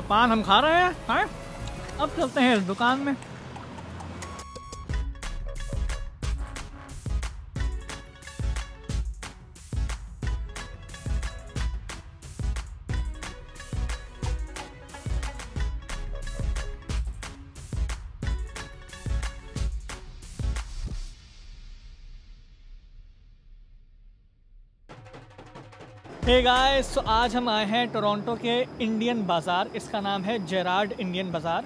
तो पान हम खा रहे हैं। हाँ? अब चलते हैं इस दुकान में। हे गाइस, तो आज हम आए हैं टोरंटो के इंडियन बाज़ार। इसका नाम है जेरार्ड इंडियन बाज़ार।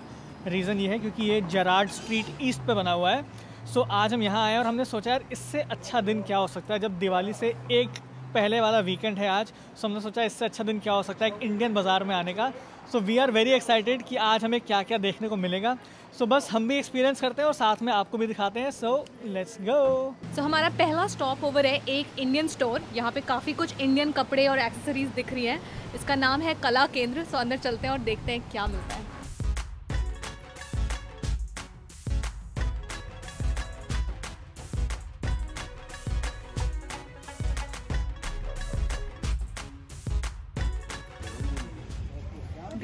रीज़न ये है क्योंकि ये जेरार्ड स्ट्रीट ईस्ट पे बना हुआ है। सो आज हम यहाँ आए हैं और हमने सोचा यार इससे अच्छा दिन क्या हो सकता है, जब दिवाली से एक पहले वाला वीकेंड है आज। सो हमने सोचा इससे अच्छा दिन क्या हो सकता है एक इंडियन बाज़ार में आने का। So we are very excited कि आज हमें क्या क्या देखने को मिलेगा। सो बस हम भी एक्सपीरियंस करते हैं और साथ में आपको भी दिखाते हैं। So let's go. सो हमारा पहला स्टॉप ओवर है एक इंडियन स्टोर। यहाँ पे काफ़ी कुछ इंडियन कपड़े और एक्सेसरीज दिख रही हैं। इसका नाम है कला केंद्र। सो अंदर चलते हैं और देखते हैं क्या मिलता है।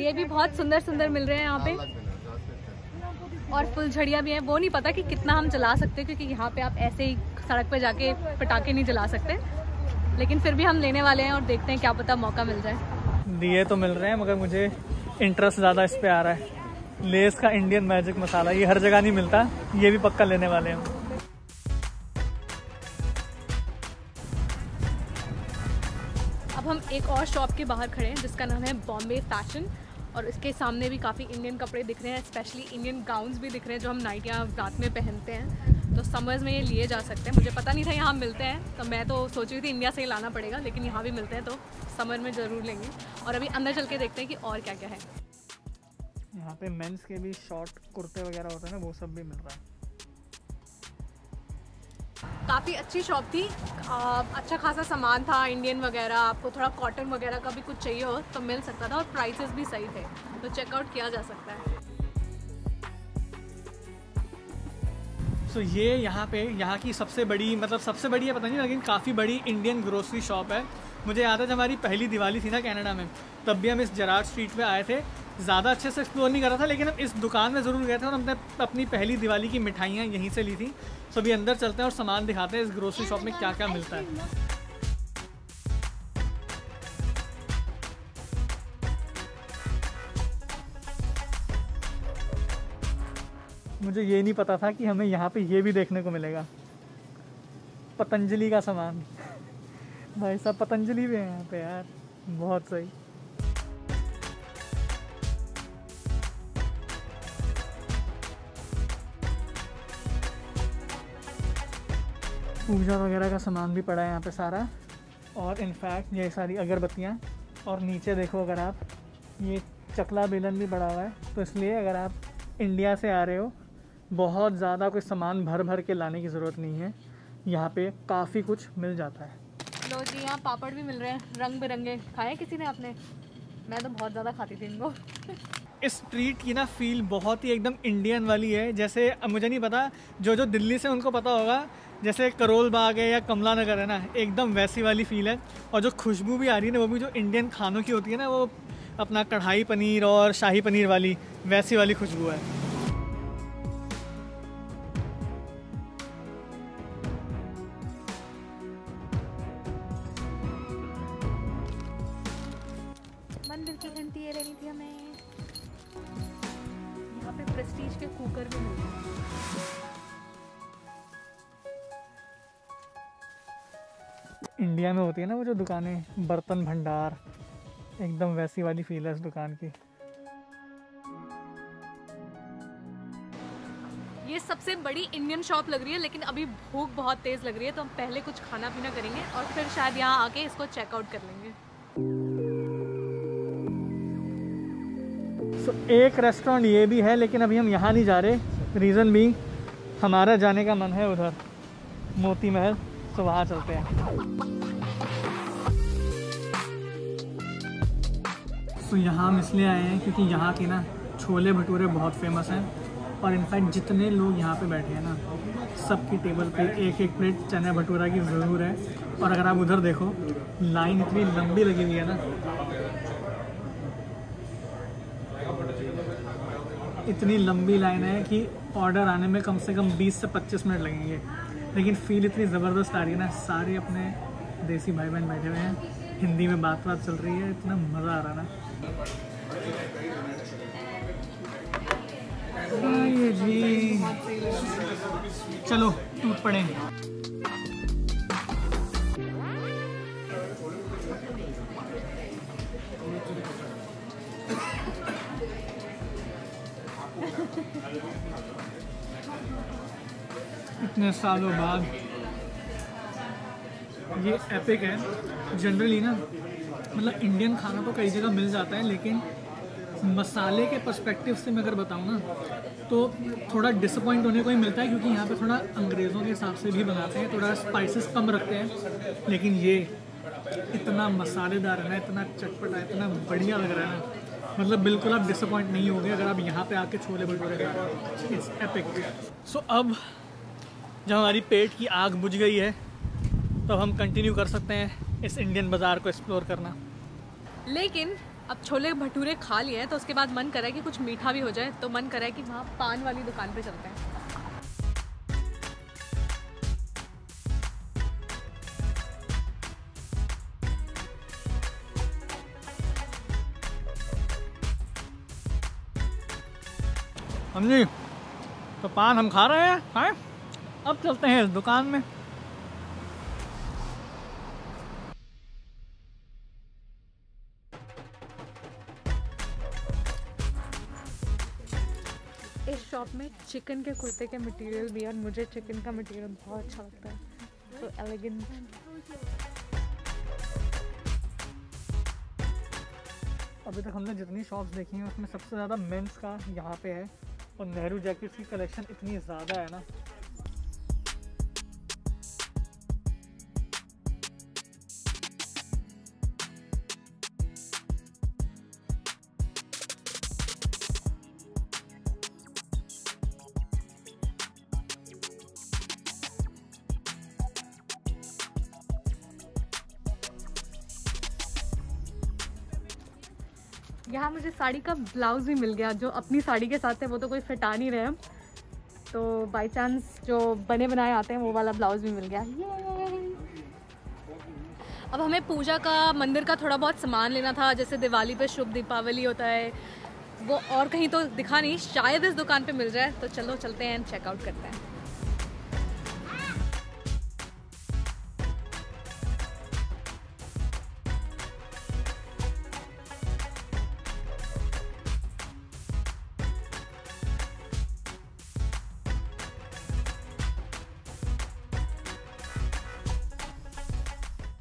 ये भी बहुत सुंदर सुंदर मिल रहे हैं यहाँ पे, और फुलझड़ियाँ भी हैं। वो नहीं पता कि कितना हम जला सकते हैं, क्योंकि यहाँ पे आप ऐसे ही सड़क पे जाके पटाखे नहीं जला सकते, लेकिन फिर भी हम लेने वाले हैं और देखते हैं क्या पता मौका मिल जाए। दिए तो मिल रहे हैं मगर मुझे इंटरेस्ट ज़्यादा इस पर आ रहा है। लेस का इंडियन मैजिक मसाला, ये हर जगह नहीं मिलता, ये भी पक्का लेने वाले हैं। अब हम एक और शॉप के बाहर खड़े हैं जिसका नाम है बॉम्बे फैशन, और इसके सामने भी काफ़ी इंडियन कपड़े दिख रहे हैं, स्पेशली इंडियन गाउन्स भी दिख रहे हैं जो हम नाइट या रात में पहनते हैं। तो समर्स में ये लिए जा सकते हैं। मुझे पता नहीं था यहाँ मिलते हैं, तो मैं तो सोच रही थी इंडिया से ही लाना पड़ेगा, लेकिन यहाँ भी मिलते हैं तो समर में ज़रूर लेंगे। और अभी अंदर चल के देखते हैं कि और क्या क्या है। यहाँ पे मेंस के भी शॉर्ट कुर्ते वगैरह होते हैं ना, वो सब भी मिल रहा है। काफ़ी अच्छी शॉप थी, अच्छा खासा सामान था इंडियन वगैरह। आपको थोड़ा कॉटन वगैरह का भी कुछ चाहिए हो तो मिल सकता था, और प्राइसेस भी सही थे, तो चेकआउट किया जा सकता है। सो ये यहाँ पे यहाँ की सबसे बड़ी है पता नहीं, लेकिन काफ़ी बड़ी इंडियन ग्रोसरी शॉप है। मुझे याद है जब हमारी पहली दिवाली थी ना कनाडा में, तब भी हम इस जेरार्ड स्ट्रीट पे आए थे। ज़्यादा अच्छे से एक्सप्लोर नहीं करा था, लेकिन हम इस दुकान में ज़रूर गए थे और हमने अपनी पहली दिवाली की मिठाइयाँ यहीं से ली थी। सो अभी अंदर चलते हैं और सामान दिखाते हैं इस ग्रोसरी शॉप में क्या क्या मिलता है। मुझे ये नहीं पता था कि हमें यहाँ पे ये भी देखने को मिलेगा, पतंजलि का सामान। भाई साहब पतंजलि भी है यहाँ पे यार, बहुत सही। पूजा वगैरह का सामान भी पड़ा है यहाँ पे सारा, और इनफैक्ट ये सारी अगरबत्तियाँ। और नीचे देखो, अगर आप ये चकला बेलन भी पड़ा हुआ है, तो इसलिए अगर आप इंडिया से आ रहे हो बहुत ज़्यादा कोई सामान भर भर के लाने की ज़रूरत नहीं है, यहाँ पे काफ़ी कुछ मिल जाता है। लो जी, यहाँ पापड़ भी मिल रहे हैं रंग बिरंगे। खाए किसी ने आपने? मैं तो बहुत ज़्यादा खाती थी इनको। इस स्ट्रीट की ना फील बहुत ही एकदम इंडियन वाली है। जैसे मुझे नहीं पता, जो जो दिल्ली से उनको पता होगा, जैसे करोल बाग है या कमला नगर है ना, एकदम वैसी वाली फ़ील है। और जो खुशबू भी आ रही है ना, वो भी जो इंडियन खानों की होती है ना, वो अपना कढ़ाई पनीर और शाही पनीर वाली वैसी वाली खुशबू है। मंदिर की घंटी ये लेनी थी हमें। यहाँ पे प्रेस्टीज के कुकर भी मिलते हैं। इंडिया में होती है ना वो जो दुकानें, बर्तन भंडार, एकदम वैसी वाली फील है इस दुकान की। ये सबसे बड़ी इंडियन शॉप लग रही है, लेकिन अभी भूख बहुत तेज लग रही है, तो हम पहले कुछ खाना पीना करेंगे और फिर शायद यहाँ आके इसको चेकआउट कर लेंगे। सो एक रेस्टोरेंट ये भी है, लेकिन अभी हम यहाँ नहीं जा रहे। रीज़न भी हमारा जाने का मन है उधर मोती महल, तो वहाँ चलते हैं। तो यहाँ हम इसलिए आए हैं क्योंकि यहाँ के ना छोले भटूरे बहुत फेमस हैं, और इनफैक्ट जितने लोग यहाँ पे बैठे हैं ना, सबकी टेबल पे एक एक प्लेट चने भटूरा की ज़रूर है। और अगर आप उधर देखो, लाइन इतनी लंबी लगी हुई है ना, इतनी लंबी लाइन है कि ऑर्डर आने में कम से कम 20 से 25 मिनट लगेंगे, लेकिन फ़ील इतनी ज़बरदस्त आ रही है ना। सारे अपने देसी भाई बहन बैठे हुए हैं, हिंदी में बात चल रही है, इतना मज़ा आ रहा ना। ये जी चलो टूट पड़ेंगे। इतने सालों बाद ये एपिक है। जनरली ना मतलब इंडियन खाना तो कई जगह मिल जाता है, लेकिन मसाले के पर्सपेक्टिव से मैं अगर बताऊँ ना तो थोड़ा डिसअपॉइंट होने को ही मिलता है, क्योंकि यहाँ पे थोड़ा अंग्रेज़ों के हिसाब से भी बनाते हैं, थोड़ा स्पाइसेस कम रखते हैं। लेकिन ये इतना मसालेदार है, इतना चटपटा है, इतना बढ़िया लग रहा है ना, मतलब बिल्कुल आप डिसअपॉइंट नहीं होंगे अगर आप यहाँ पे आके छोले भटूरे खा रहे हो। It's epic. सो अब जब हमारी पेट की आग बुझ गई है तो हम कंटिन्यू कर सकते हैं इस इंडियन बाज़ार को एक्सप्लोर करना। लेकिन अब छोले भटूरे खा लिए हैं तो उसके बाद मन कर रहा है कि कुछ मीठा भी हो जाए, तो मन कर रहा है कि वहाँ पान वाली दुकान पे चलते हैं। समझी तो पान हम खा रहे हैं, खाएं। अब चलते हैं इस दुकान में। इस शॉप में चिकन के कुर्ते के मटेरियल भी है, और मुझे चिकन का मटेरियल बहुत अच्छा लगता है, तो एलिगेंट। अभी तक हमने जितनी शॉप्स देखी हैं उसमें सबसे ज़्यादा मेंस का यहाँ पे है, और नेहरू जैकेट्स की कलेक्शन इतनी ज़्यादा है ना। यहाँ मुझे साड़ी का ब्लाउज भी मिल गया, जो अपनी साड़ी के साथ है वो तो कोई फिटा नहीं रहे, तो बाय चांस जो बने बनाए आते हैं वो वाला ब्लाउज भी मिल गया। अब हमें पूजा का मंदिर का थोड़ा बहुत सामान लेना था, जैसे दिवाली पे शुभ दीपावली होता है, वो और कहीं तो दिखा नहीं, शायद इस दुकान पे मिल जाए, तो चलो चलते हैं, चेकआउट करते हैं।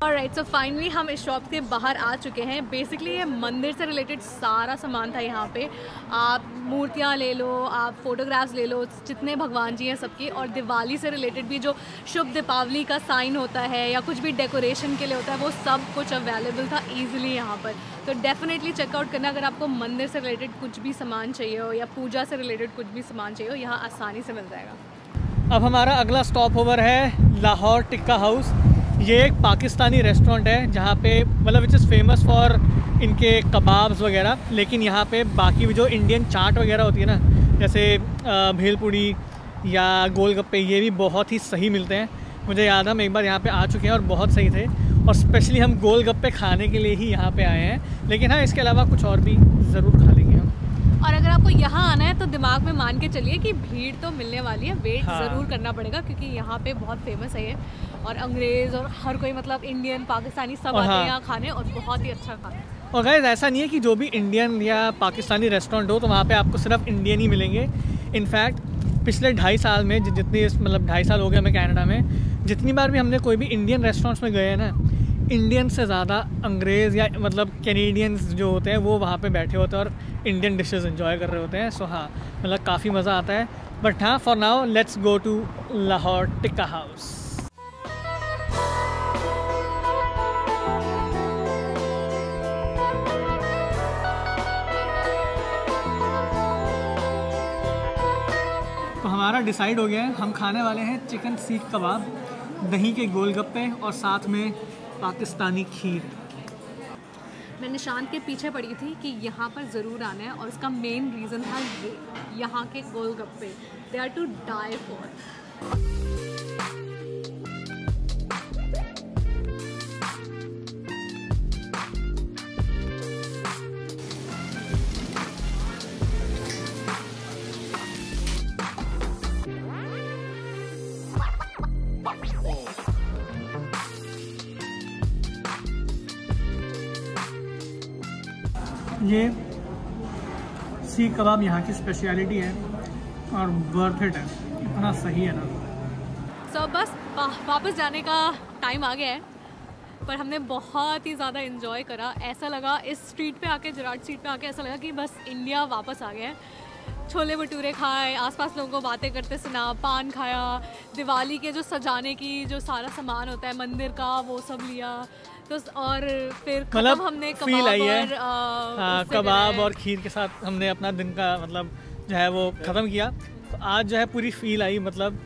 ऑलराइट, सो फाइनली हम इस शॉप के बाहर आ चुके हैं। बेसिकली ये मंदिर से रिलेटेड सारा सामान था यहाँ पे। आप मूर्तियाँ ले लो, आप फोटोग्राफ्स ले लो, जितने भगवान जी हैं सबकी, और दिवाली से रिलेटेड भी जो शुभ दीपावली का साइन होता है या कुछ भी डेकोरेशन के लिए होता है, वो सब कुछ अवेलेबल था ईजिली यहाँ पर। तो डेफिनेटली चेकआउट करना अगर आपको मंदिर से रिलेटेड कुछ भी सामान चाहिए हो या पूजा से रिलेटेड कुछ भी सामान चाहिए हो, यहाँ आसानी से मिल जाएगा। अब हमारा अगला स्टॉप ओवर है लाहौर टिक्का हाउस। ये एक पाकिस्तानी रेस्टोरेंट है जहाँ पे मतलब विच इज़ फेमस फॉर इनके कबाब्स वगैरह, लेकिन यहाँ पे बाकी भी जो इंडियन चाट वगैरह होती है ना, जैसे भेलपूड़ी या गोलगप्पे, ये भी बहुत ही सही मिलते हैं। मुझे याद है हम एक बार यहाँ पे आ चुके हैं और बहुत सही थे, और स्पेशली हम गोलगप्पे खाने के लिए ही यहाँ पे आए हैं। लेकिन हाँ, इसके अलावा कुछ और भी ज़रूर खा लेंगे हम। और अगर आपको यहाँ आना है तो दिमाग में मान के चलिए कि भीड़ तो मिलने वाली है, वेट ज़रूर करना पड़ेगा, क्योंकि यहाँ पर बहुत फेमस है ये, और अंग्रेज़ और हर कोई मतलब इंडियन पाकिस्तानी सब आते हैं यहाँ खाने, और बहुत ही अच्छा खाना। और गाइस ऐसा नहीं है कि जो भी इंडियन या पाकिस्तानी रेस्टोरेंट हो तो वहाँ पे आपको सिर्फ इंडियन ही मिलेंगे। इनफैक्ट पिछले 2.5 साल में जितनी मतलब 2.5 साल हो गए हमें कनाडा में, जितनी बार भी हमने कोई भी इंडियन रेस्टोरेंट्स में गए हैं ना, इंडियन से ज़्यादा अंग्रेज़ या मतलब कैनेडियंस जो होते हैं वो वहाँ पे बैठे होते हैं और इंडियन डिशेस एंजॉय कर रहे होते हैं। सो हाँ, मतलब काफ़ी मज़ा आता है। बट हाँ, for now let's go to Lahore tikka house. हमारा डिसाइड हो गया है, हम खाने वाले हैं चिकन सीख कबाब, दही के गोलगप्पे और साथ में पाकिस्तानी खीर। मैं निशांत के पीछे पड़ी थी कि यहाँ पर ज़रूर आना है और उसका मेन रीज़न था ये यहाँ के गोलगप्पे, they are to die for. ये सीख कबाब यहाँ की स्पेशलिटी है और वर्थ इट है, इतना सही है ना। सो बस वापस जाने का टाइम आ गया है, पर हमने बहुत ही ज़्यादा इन्जॉय करा। ऐसा लगा इस स्ट्रीट पे आके, जराड स्ट्रीट पे आके ऐसा लगा कि बस इंडिया वापस आ गया है। छोले भटूरे खाए, आसपास लोगों को बातें करते सुना, पान खाया, दिवाली के जो सजाने की जो सारा सामान होता है मंदिर का वो सब लिया, तो और फिर मतलब हमने फील आई है। हाँ, कबाब और खीर के साथ हमने अपना दिन का मतलब जो है वो ख़त्म किया। तो आज जो है पूरी फील आई, मतलब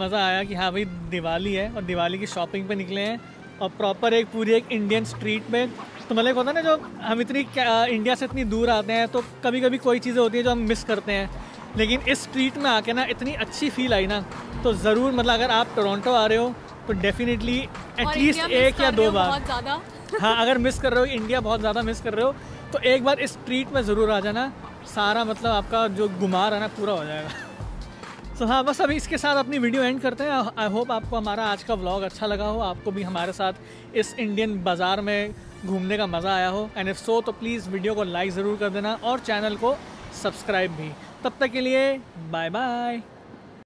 मज़ा आया कि हाँ भाई दिवाली है और दिवाली की शॉपिंग पे निकले हैं और प्रॉपर एक पूरी एक इंडियन स्ट्रीट में। तो मतलब होता है ना, जो हम इतनी इंडिया से इतनी दूर आते हैं तो कभी कभी कोई चीज़ें होती हैं जो हम मिस करते हैं, लेकिन इस स्ट्रीट में आके ना इतनी अच्छी फील आई ना, तो ज़रूर मतलब अगर आप टोरंटो आ रहे हो तो डेफिनेटली एटलीस्ट एक या दो बार, हाँ अगर मिस कर रहे हो इंडिया, बहुत ज़्यादा मिस कर रहे हो तो एक बार इस स्ट्रीट में ज़रूर आ जाना। सारा मतलब आपका जो गुमार है ना पूरा हो जाएगा। तो हाँ बस अभी इसके साथ अपनी वीडियो एंड करते हैं। आई होप आपको हमारा आज का व्लॉग अच्छा लगा हो, आपको भी हमारे साथ इस इंडियन बाज़ार में घूमने का मज़ा आया हो, एंड इफ सो तो प्लीज़ वीडियो को लाइक ज़रूर कर देना और चैनल को सब्सक्राइब भी। तब तक के लिए बाय बाय।